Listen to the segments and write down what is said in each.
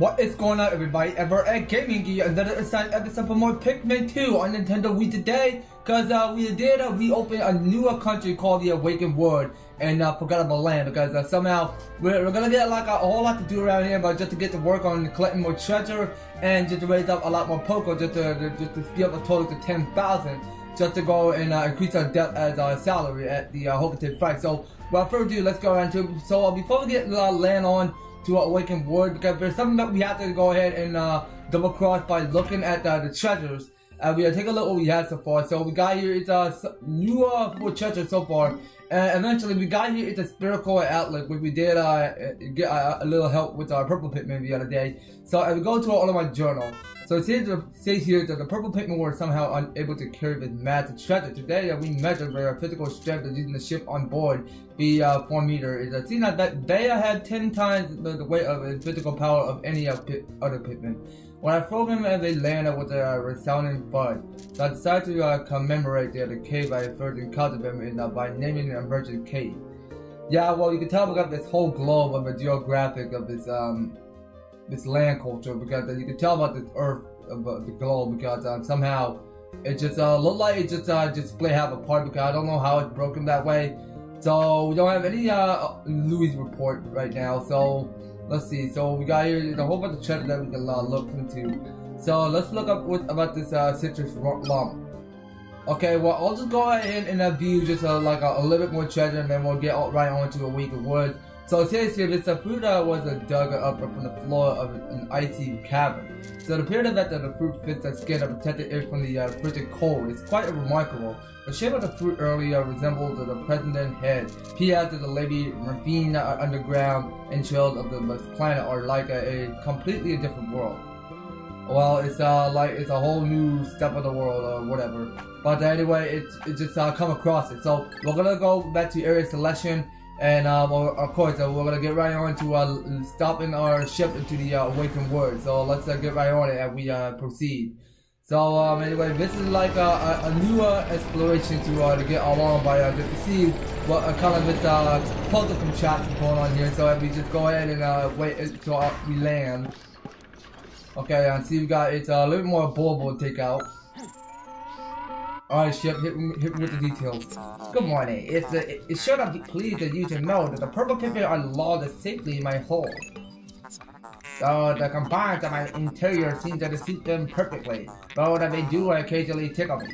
What is going on, everybody? Ever at Gaming Gear, another exciting episode for more Pikmin 2 on Nintendo Wii today. Cause we opened a newer country called the Awakened Wood and Forgettable Land. Because somehow we're gonna get like a whole lot to do around here, but just to get to work on collecting more treasure and just to raise up a lot more Poco, just to speed up the total to 10,000, just to go and increase our depth as our salary at the Hogative price. So without further ado, let's go around to it. So before we get land on to Awakened Wood, because there's something that we have to go ahead and double cross by looking at the treasures. We gotta take a look what we have so far. So we got here, it's new four treasures so far, and eventually we got here, it's a spherical outlet, which we did get a little help with our purple Pikmin the other day. So we go to all of my journal. So it says here that the purple Pikmin were somehow unable to carry this massive treasure. Today we measured their physical strength using the ship on board, the 4 meter. It seems that they had 10 times the weight of the physical power of any other Pikmin. When I threw them as they landed with a resounding thud, so I decided to commemorate the cave I first encountered them in by naming an emergent cave. Yeah, well, you can tell we got this whole globe of the geographic of this this land culture, because you can tell about this earth of the globe, because somehow it just looked like it just split half apart, because I don't know how it's broken that way. So we don't have any Louis report right now. So let's see. So we got here a whole bunch of cheddar that we can look into. So let's look up what about this citrus lump. Okay, well, I'll just go ahead and view just like a little bit more treasure, and then we'll get right on to Awakened Wood. So it says here, this fruit was dug up from the floor of an icy cavern. So it appeared that the fruit fits that skin and protected it from the frigid cold. It's quite remarkable. The shape of the fruit earlier resembled the president's head. P.S. the lady ravine underground and trails of the planet are like a completely different world. Well, it's like it's a whole new step of the world or whatever. But anyway, it just come across it. So we're gonna go back to area selection. And well, of course, we're gonna get right on to stopping our ship into the Awakened Wood. So let's get right on it as we proceed. So anyway, this is like a newer exploration to get along by. Good to see what kind of this puzzle contraption going on here. So if we just go ahead and wait until we land. Okay, and see we got it's a little more bulbul to take out. Alright, ship, hit me with the details. Good morning. It should not be pleased that you to know that the purple Pikmin are lodged safely in my hole. So the confines of my interior seem to suit them perfectly, though that they do occasionally tickle me.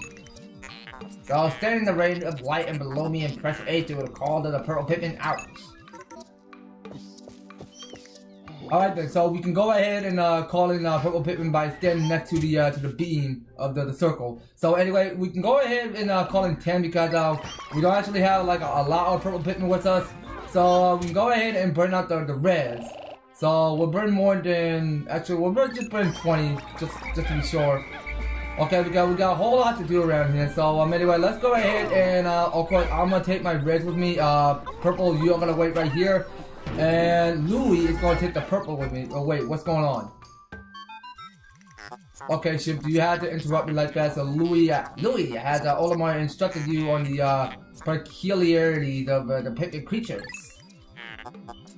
So stand in the range of light and below me and press A to call the purple Pikmin out. Alright then, so we can go ahead and call in purple Pikmin by standing next to the beam of the circle. So anyway, we can go ahead and call in 10, because we don't actually have like a lot of purple Pikmin with us. So we can go ahead and burn out the reds. So we'll burn more than, actually we'll just burn 20, just to be sure. Okay, we got a whole lot to do around here. So anyway, let's go ahead and of course I'm gonna take my reds with me. Purple, you're gonna wait right here. And Louis is going to take the purple with me. Oh wait, what's going on? Okay, Ship, you had to interrupt me like that. So Louis has Olimar instructed you on the peculiarities of the Pikmin creatures.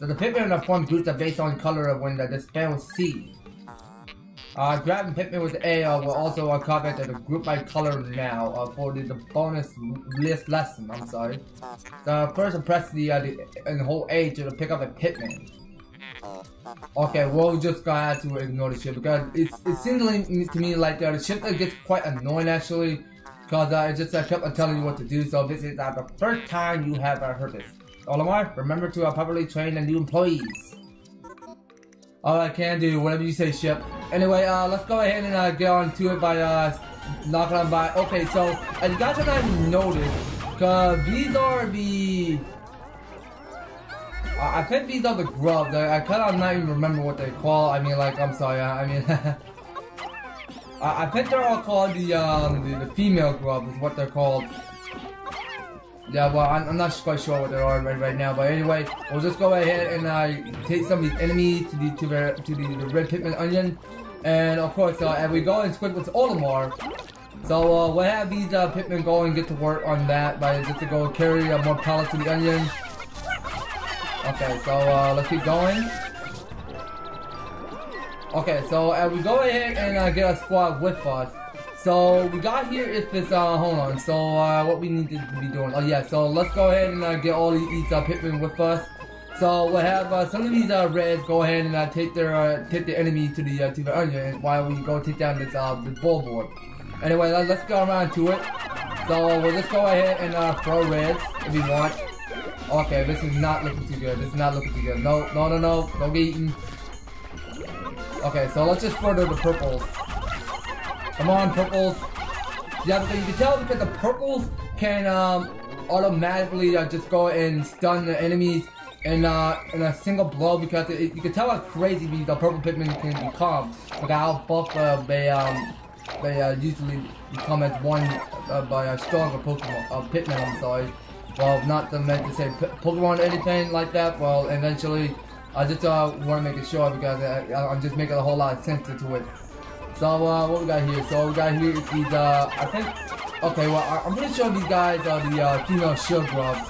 So the Pikmin in the form groups are based on color of when the spell was seen. Grabbing Pikmin with the AL will also comment that the group by color now for the bonus list lesson. I'm sorry. So first press the whole A to pick up a Pikmin. Okay, well, we just gonna have to ignore the ship, because it seems to me like the ship gets quite annoying actually, because it just kept on telling you what to do. So this is the first time you have heard this. Olimar, remember to properly train the new employees. All I can do, whatever you say, Ship. Anyway, let's go ahead and get on to it by knocking on by. Okay, so as you guys have already noticed, cause these are the I think these are the grubs. I kind of not even remember what they call. I mean, like, I'm sorry. I mean, I think they're all called the female grub is what they're called. Yeah, well, I'm not quite sure what they are right now, but anyway, we'll just go ahead and take some of these enemies to the red Pikmin onion, and of course, as we go and squid with Olimar, so we'll have these Pikmin go and get to work on that by just to go carry more pallets to the onion. Okay, so let's keep going. Okay, so we go ahead and get a squad with us. So we got here is this, hold on, so what we need to be doing, oh yeah, so let's go ahead and get all these Pikmin with us. So we'll have some of these reds go ahead and take their enemy to the onion while we go take down this the ball board. Anyway, let's go around to it. So we'll just go ahead and throw reds if we want. Okay, this is not looking too good, this is not looking too good, no, don't get eaten. Okay, so let's just further the purples. Come on, purples. Yeah, but you can tell because the purples can automatically just go and stun the enemies in a single blow, because you can tell how crazy these purple Pikmin can become. Like how buff they usually become as one by a stronger Pokemon, Pikmin, I'm sorry. Well, not meant to say Pokemon or anything like that, well, eventually. I just want to make it sure because I'm just making a whole lot of sense to it. So what we got here? So we got here is these I think, okay, well I'm pretty sure these guys are the female shield grubs.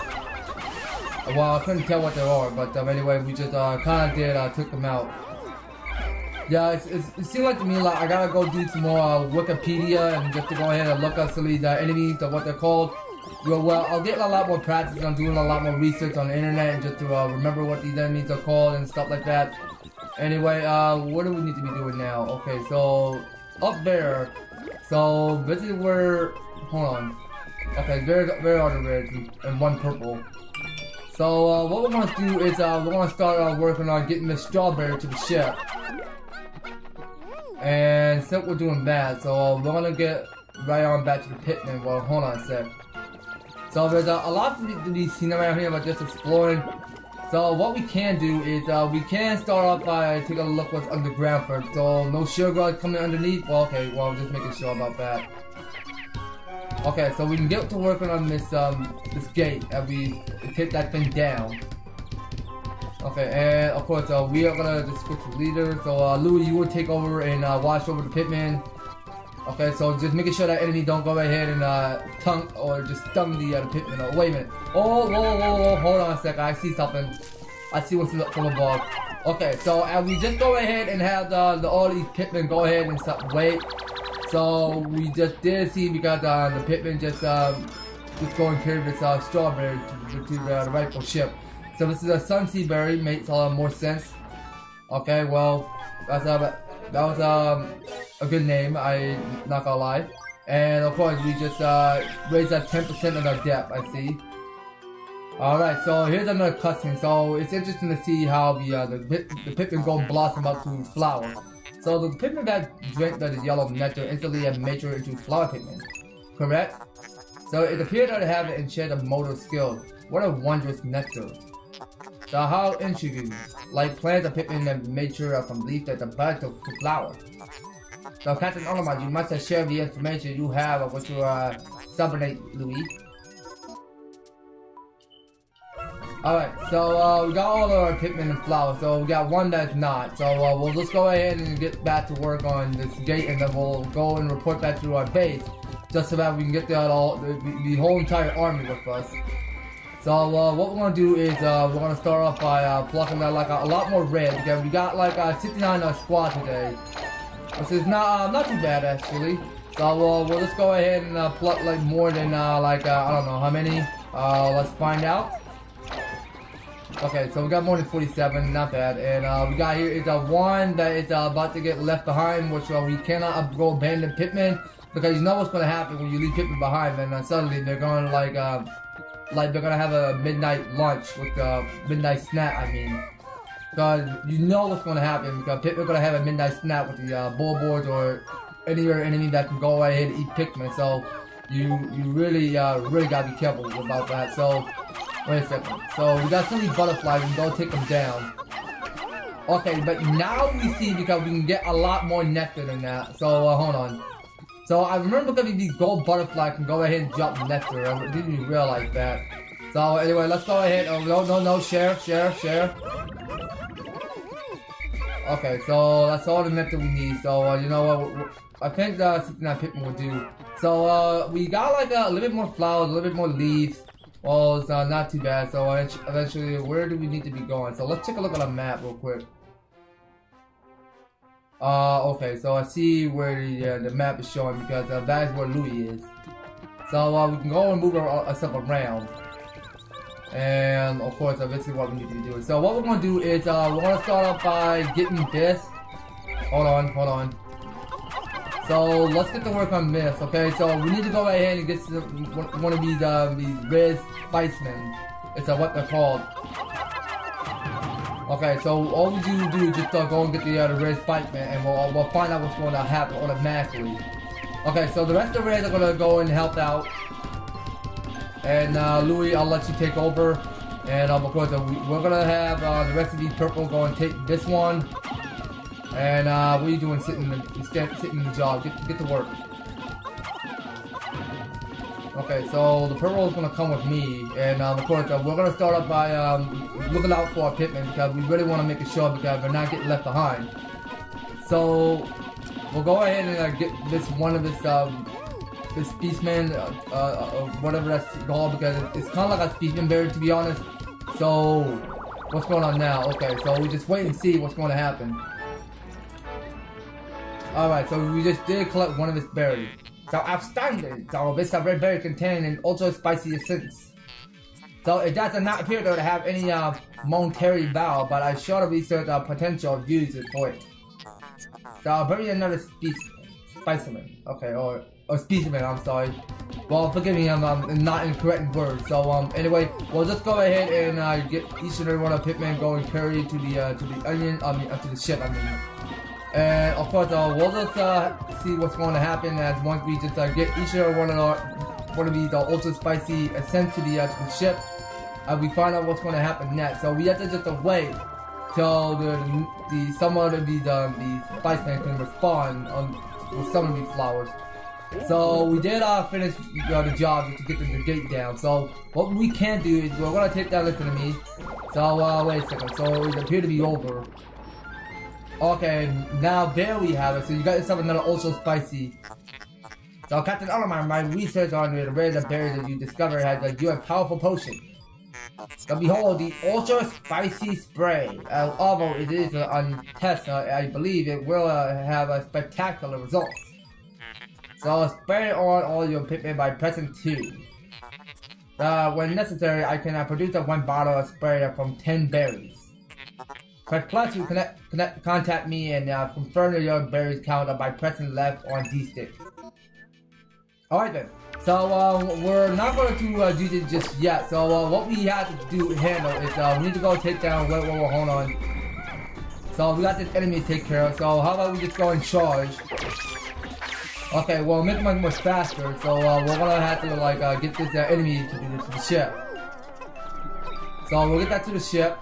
Well, I couldn't tell what they are, but anyway, we just kind of did took them out. Yeah, it seemed like to me like I gotta go do some more Wikipedia and just to go ahead and look up some of these enemies or what they're called. Well, I'll get a lot more practice on doing a lot more research on the internet and just to remember what these enemies are called and stuff like that. Anyway, what do we need to be doing now? Okay, so up there. So this is where. Hold on. Okay, there are the reds and one purple. So what we're gonna do is we're gonna start working on getting the strawberry to the ship. And since we're doing that, so we're gonna get right on back to the Pikmin. Well, hold on a sec. So there's a lot to be seen around here about just exploring. So what we can do is we can start off by taking a look what's underground first. So no sugar coming underneath. Well, okay, well I'm just making sure about that. Okay, so we can get to working on this this gate and we take that thing down. Okay, and of course we are gonna just switch to leader. So Louis, you will take over and watch over the Pikmin. Okay, so just making sure that enemy don't go ahead and tongue or just stun the Pikmin. Oh, wait a minute. Oh, whoa, hold on a second. I see something. I see what's from above. Okay, so we just go ahead and have all these Pikmin go ahead and stop wait. So we just did see because the Pikmin just go and carry this strawberry to the rightful ship. So this is a Sunseed Berry. Makes a lot more sense. Okay, well, that's that was a good name, I'm not gonna lie. And of course, we just raised that 10% of our depth, I see. Alright, so here's another cutscene. So it's interesting to see how the Pikmin go blossom up to flower. So the Pikmin that drink that is yellow nectar instantly have matured into flower Pikmin, correct? So it appeared that they have an enchanted motor skill. What a wondrous nectar. So how intriguing. Like plants of Pikmin that mature from leaf that the bud to flower. So Captain Olamide, you must have shared the information you have with your subordinate, Louis. Alright, so we got all of our Pikmin and flowers, so we got one that's not. So we'll just go ahead and get back to work on this gate, and then we'll go and report back to our base, just so that we can get the whole entire army with us. So what we're going to do is we're going to start off by plucking out like a lot more red, because we got like 69 squad today. This is not too bad actually. So we'll just go ahead and pluck like more than I don't know how many. Let's find out. Okay, so we got more than 47, not bad. And we got here is one that is about to get left behind, which we cannot go abandon Pikmin, because you know what's going to happen when you leave Pikmin behind, and suddenly they're going to like they're going to have a midnight lunch with midnight snack, I mean. Because you know what's going to happen, because Pikmin are going to have a midnight snap with the ball boards or any other enemy that can go ahead and eat Pikmin. So you really got to be careful about that. So, wait a second. So we got so many butterflies, we can go take them down. Okay, but now we see because we can get a lot more nectar than that. So hold on. So I remember because these gold butterflies can go ahead and drop nectar. I didn't even realize that. So anyway, let's go ahead. Oh, no, share. Okay, so that's all the nectar we need. So you know what? I think that's something that Pikmin will do. So we got like a little bit more flowers, a little bit more leaves. Well, it's not too bad. So eventually, where do we need to be going? So let's take a look at a map real quick. Okay, so I see where the map is showing, because that is where Louie is. So we can go and move ourselves around. And of course, eventually what we need to be doing. So what we're going to do is we're going to start off by getting this. Hold on. So let's get to work on this, okay? So we need to go right ahead and get one of these red spicemen. It's what they're called. Okay, so all we do is just go and get the other red spicemen, and we'll find out what's going to happen automatically. Okay, so the rest of the reds are going to go and help out. And Louie, I'll let you take over. And of course, we're going to have the rest of these purple go and take this one. And what are you doing sitting in the job? Get to work. Okay, so the purple is going to come with me. And of course, we're going to start off by looking out for our Pikmin, because we really want to make sure because they're not getting left behind. So we'll go ahead and get this one of this Beastman, whatever that's called, because it's kind of like a Beastman berry, to be honest. So what's going on now? Okay, so we just wait and see what's going to happen. Alright, so we just did collect one of its berries. So outstanding! So this red berry contains an ultra spicy essence. So it does not appear though to have any monetary value, but I sure to research our potential uses for it. So I'll bury another specimen. Okay, or specimen, I'm sorry. Well, forgive me, I'm not incorrect in words. So anyway, we'll just go ahead and get each and every one of Pikmin going carry to the ship. And of course, we'll just see what's going to happen as once we just get each and every one of these ultra spicy ascent to the ship, and we find out what's going to happen next. So we have to just wait till some of these spicemen can respond with some of these flowers. So we did finish the job to get the gate down. So what we can do is we're gonna take that list of me. So wait a second. So it appeared to be over. Okay, now there we have it. So you got yourself another ultra spicy. So Captain Olimar, my research on the rare berries that you discovered has given you a powerful potion. So behold, the Ultra Spicy Spray. Although it is untested, I believe it will have a spectacular result. So spray on all your Pikmin by pressing 2. When necessary, I can produce one bottle of spray from 10 berries. Plus, you contact me and confirm your berries count by pressing left on D-stick. Alright then, so we're not going to do this just yet. So what we have to handle is we need to go take down. Wait, hold on. So we got this enemy to take care of. So how about we just go and charge? Okay, well, make much more faster. So we're gonna have to like get this enemy to the ship. So we'll get that to the ship.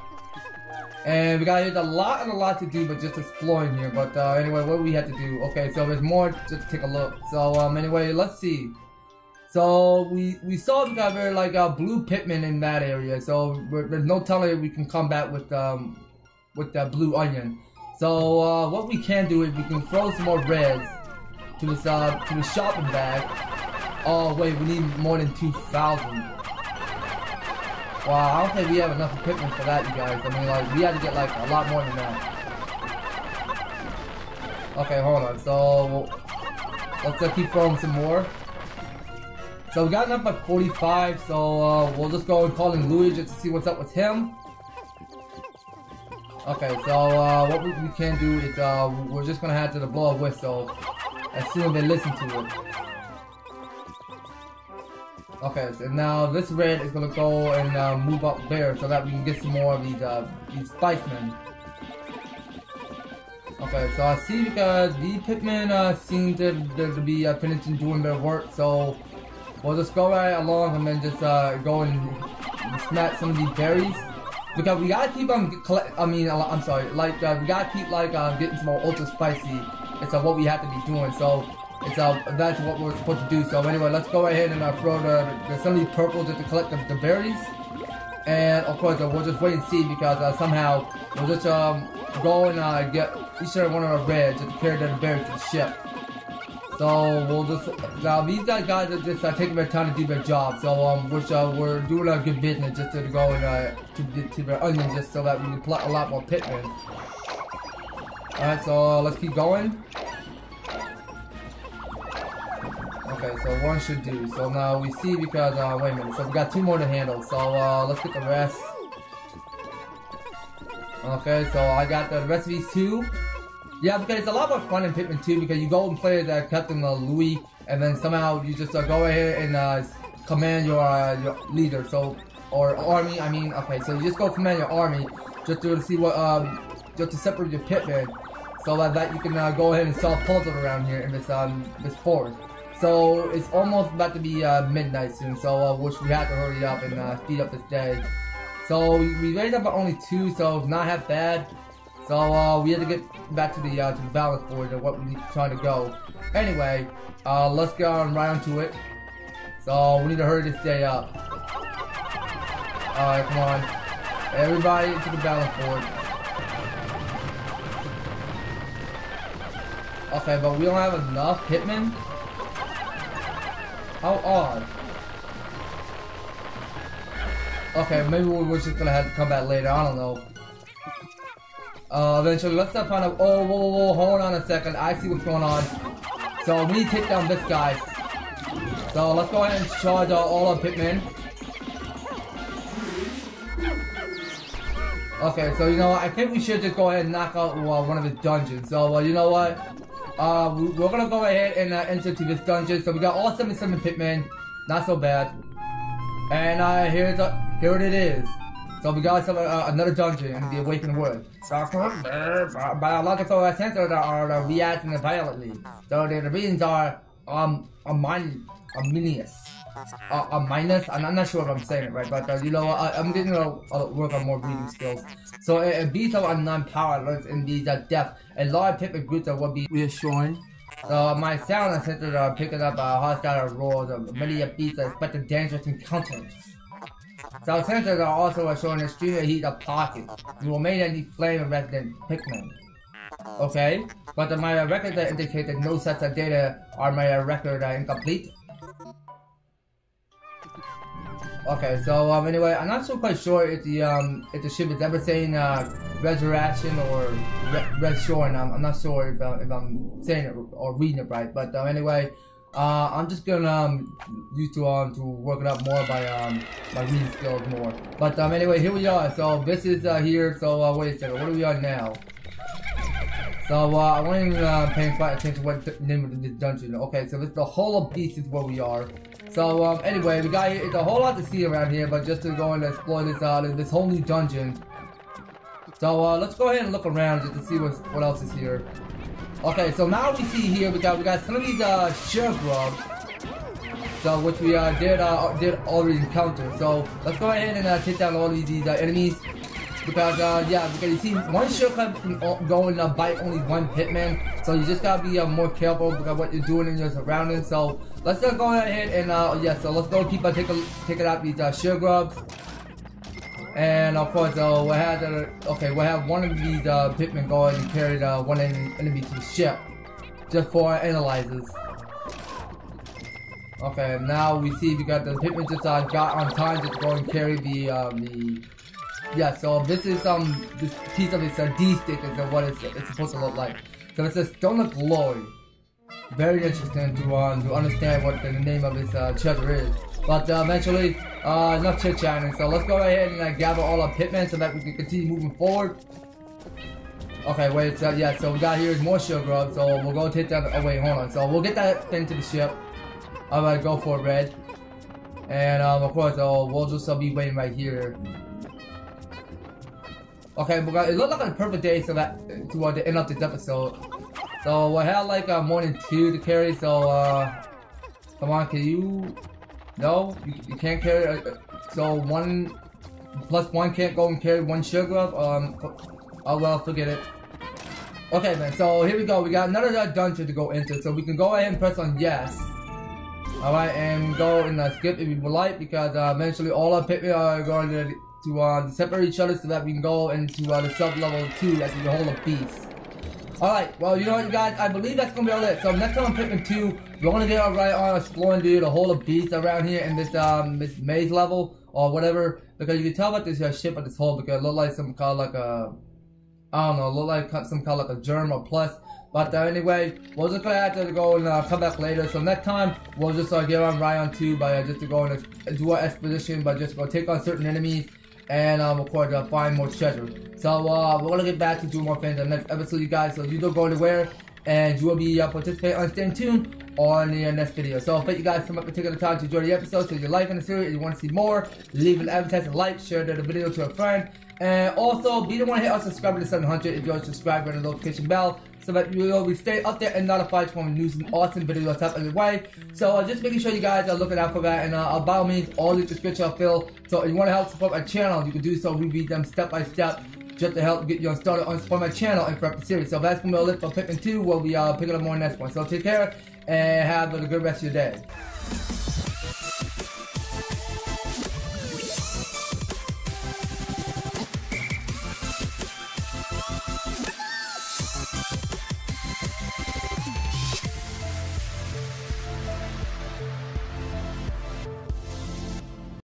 And we got a lot to do, but just exploring here. But anyway, what do we have to do? Okay, so there's more. Just take a look. So anyway, let's see. So we saw we got very like blue Pikmin in that area. So there's no telling we can come back with that blue onion. So what we can do is we can throw some more reds to this to the shopping bag. Oh wait, we need more than 2,000. Wow, I don't think we have enough equipment for that, you guys. I mean, like, we had to get, like, a lot more than that. Okay, hold on. So, let's keep throwing some more. So, we got enough, like, 45. So, we'll just go and call in Louie just to see what's up with him. Okay, so, what we can do is, we're just gonna have to blow a whistle as soon as they listen to it. Okay, so now this red is gonna go and move up there so that we can get some more of these spicemen. Okay, so I see the Pikmin seem to be finishing doing their work, so we'll just go right along and then just go and smack some of these berries. Because we gotta keep we gotta keep like getting some more ultra spicy. It's what we have to be doing. So. That's what we're supposed to do. So anyway, let's go ahead and throw some of these purple just to collect the berries. And of course, we'll just wait and see because somehow we'll just go and get each and every one of our reds just to carry the berries to the ship. So we'll just these guys are just taking their time to do their job. So we're doing a good business just to go and to their onions just so that we can pluck a lot more Pikmin. Alright, so let's keep going. Okay, so one should do. So now we see because, wait a minute, so we got two more to handle. So let's get the rest. Okay, so I got the rest of these two. Yeah, because it's a lot more fun in Pikmin 2 because you go and play as Captain Louis, and then somehow you just go ahead and command your leader. So or army, I mean. Okay, so you just go command your army just to see what just to separate your Pikmin, so that you can go ahead and solve puzzles around here in this forest. So it's almost about to be midnight soon, so which we have to hurry up and speed up this day. So we raised up by only two, so it's not half bad. So we had to get back to the balance board of what we need to try to go. Anyway, let's go right onto it. So we need to hurry this day up. Alright, come on. Everybody to the balance board. Okay, but we don't have enough Pikmin? How odd. Okay, maybe we're just gonna have to come back later, I don't know. Eventually, let's not find out. Oh, whoa, whoa, whoa, hold on a second. I see what's going on. So, we need to take down this guy. So, let's go ahead and charge all our Pikmin. Okay, so, you know what? I think we should just go ahead and knock out one of his dungeons. So, you know what? We're gonna go ahead and enter to this dungeon. So, we got all 77 Pikmin. Not so bad. And, here it is. So we got another dungeon in the Awakened Wood. Biological sensors are reacting violently. So the reasons are minus. I'm not sure if I'm saying it right, but you know, I'm getting to work on more reading skills. So it beats up on non-power alerts in these depth. A large Pikmin groups will be reassuring. So my sound sensors are picking up hostile roars of many beasts that expect dangerous encounters. So sensors are also showing extreme heat of pockets. You will make any flame resident Pikmin. Okay, but my records indicate that no sets of data are my record incomplete. Okay, so anyway, I'm not so quite sure if the ship is ever saying resurrection or red shore, and I'm not sure if I'm saying it or reading it right. But anyway. I'm just gonna use to work it up more by my reading skills more. But anyway, here we are. So this is here. So wait a second, what are we on now? So I wasn't paying quite attention to what name of this dungeon. Okay, so it's the Hole of Beast is where we are. So anyway, we got here. It's a whole lot to see around here, but just to go and explore this whole new dungeon. So let's go ahead and look around just to see what else is here. Okay, so now we see here we got some of these share grubs, so which we did already encounter. So let's go ahead and take down all these enemies because yeah, because you see one share grub can go and bite only one Pikmin, so you just gotta be more careful because what you're doing in your surroundings. So let's just go ahead and yeah, so let's go keep taking out these share grubs. And of course, we'll have one of these Pikmin go ahead and carry one enemy to the ship, just for our analyzers. Okay, now we see we got the Pikmin just got on time to go and carry the yeah. So this is this piece of its D stick is what it's supposed to look like. So it says Stone of Glory. Very interesting to understand what the name of this treasure is. But eventually, enough chit-chatting, so let's go ahead and gather all our Pikmin so that we can continue moving forward. Okay, wait, so yeah, so we got here is more shell grubs, so we'll go take that, oh wait, hold on, so we'll get that thing to the ship. I'm gonna go for it, Red. And of course, we'll just be waiting right here. Okay, it looked like a perfect day so that, to end up this episode. So we'll have like more than two to carry, so come on, can you... No, you can't carry. So one plus one can't go and carry one sugar up. Oh well, forget it. Okay, man. So here we go. We got another dungeon to go into. So we can go ahead and press on yes. All right, and go and skip if you would like, because eventually all our Pikmin are going to separate each other so that we can go into the sub level 2 as the Hole of Beast. Alright, well, you know what, you guys, I believe that's gonna be all it. So next time on Pikmin 2, we're gonna get right on exploring the Hole of Beast around here in this this maze level or whatever, because you can tell about this ship at this hole because it looked like some kind of like a I don't know, look like some kind of like a germ or plus. But anyway, we're just gonna have to go and come back later. So next time we'll just get on right on to by just to go and do an expedition, but just go take on certain enemies and of course find more treasure. So we're gonna get back to do more things in the next episode, you guys. So you don't go anywhere, and you will be participating on staying tuned on the next video. So thank you guys so much for taking the time to enjoy the episode. So if you like in the series and you want to see more, leave an advertising like, share the video to a friend, and also be the one to hit our subscribe to 700 if you're subscribed and the notification bell, so that you will be stay up there and notified when we do some awesome videos up in the way. So just making sure you guys are looking out for that, and by all means, all the description I feel. So if you want to help support my channel, you can do so. We read them step by step, just to help get you started on support my channel and prep the series. So that's gonna be all it for Pikmin 2. We'll be picking up more next one. So take care and have a good rest of your day.